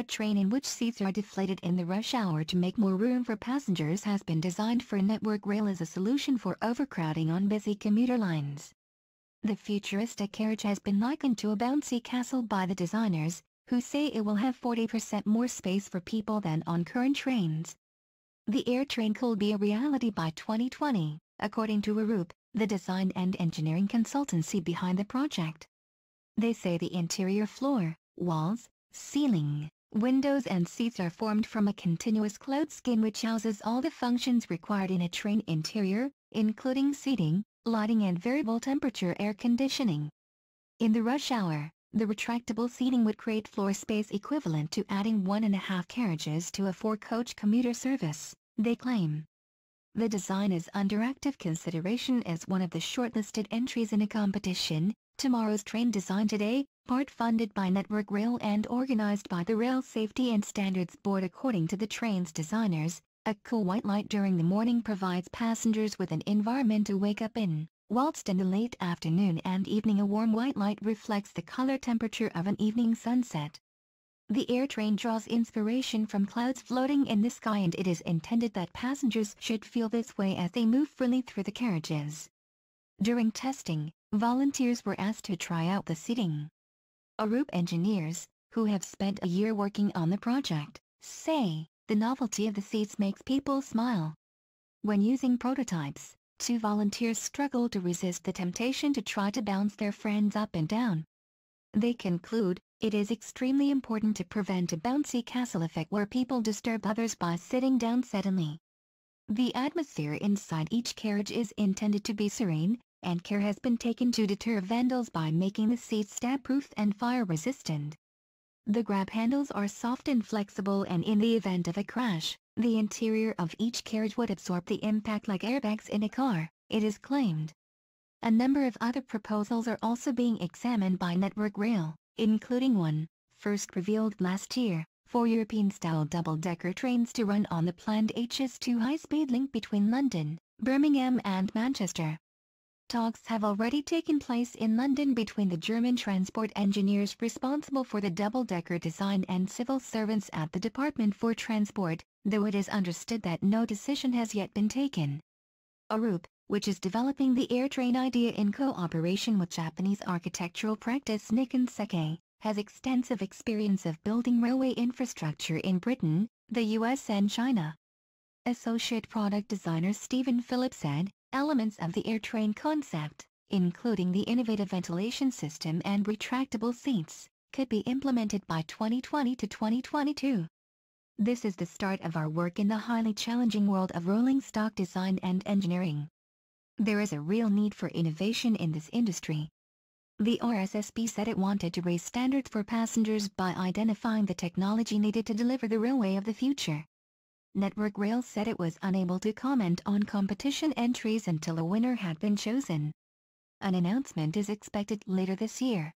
a train in which seats are deflated in the rush hour to make more room for passengers has been designed for Network Rail as a solution for overcrowding on busy commuter lines. The futuristic carriage has been likened to a bouncy castle by the designers, who say it will have 40% more space for people than on current trains. The air train could be a reality by 2020, according to Arup, the design and engineering consultancy behind the project. They say the interior floor, walls, ceiling, windows and seats are formed from a continuous cloth skin which houses all the functions required in a train interior, including seating, lighting and variable temperature air conditioning. In the rush hour, the retractable seating would create floor space equivalent to adding 1.5 carriages to a 4-coach commuter service, they claim. The design is under active consideration as one of the shortlisted entries in a competition, Tomorrow's Train Design Today, part funded by Network Rail and organized by the Rail Safety and Standards Board. According to the train's designers, a cool white light during the morning provides passengers with an environment to wake up in, whilst in the late afternoon and evening a warm white light reflects the color temperature of an evening sunset. The air train draws inspiration from clouds floating in the sky, and it is intended that passengers should feel this way as they move freely through the carriages. During testing, volunteers were asked to try out the seating. Arup engineers, who have spent a year working on the project, say, the novelty of the seats makes people smile. When using prototypes, 2 volunteers struggle to resist the temptation to try to bounce their friends up and down. They conclude, it is extremely important to prevent a bouncy castle effect where people disturb others by sitting down suddenly. The atmosphere inside each carriage is intended to be serene, and care has been taken to deter vandals by making the seats stab-proof and fire-resistant. The grab handles are soft and flexible, and in the event of a crash, the interior of each carriage would absorb the impact like airbags in a car, it is claimed. A number of other proposals are also being examined by Network Rail, including one, first revealed last year, for European-style double-decker trains to run on the planned HS2 high-speed link between London, Birmingham and Manchester. Talks have already taken place in London between the German transport engineers responsible for the double-decker design and civil servants at the Department for Transport, though it is understood that no decision has yet been taken. Arup, which is developing the air train idea in cooperation with Japanese architectural practice Nikken Sekkei, has extensive experience of building railway infrastructure in Britain, the US and China. Associate product designer Stephen Phillips said, elements of the air train concept, including the innovative ventilation system and retractable seats, could be implemented by 2020 to 2022. This is the start of our work in the highly challenging world of rolling stock design and engineering. There is a real need for innovation in this industry. The RSSB said it wanted to raise standards for passengers by identifying the technology needed to deliver the railway of the future. Network Rail said it was unable to comment on competition entries until a winner had been chosen. An announcement is expected later this year.